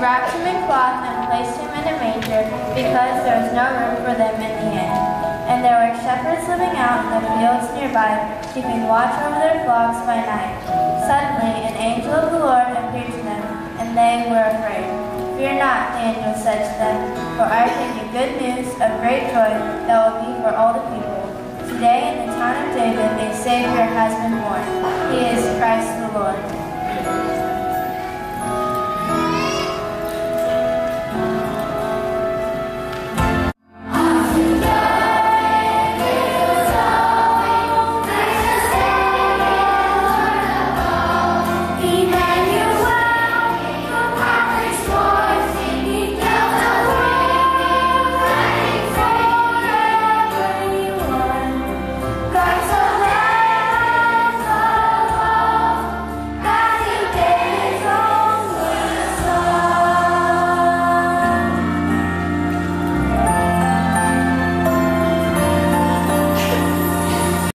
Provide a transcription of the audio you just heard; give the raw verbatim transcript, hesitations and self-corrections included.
wrapped him in cloth and placed him in a manger, because there was no room for them in the inn. And there were shepherds living out in the fields nearby, keeping watch over their flocks by night. Suddenly an angel of the Lord appeared to them, and they were afraid. Fear not, the angel said to them, for I bring you good news of great joy that will be for all the people. Today in the town of David a Savior has been born. He is Christ the Lord.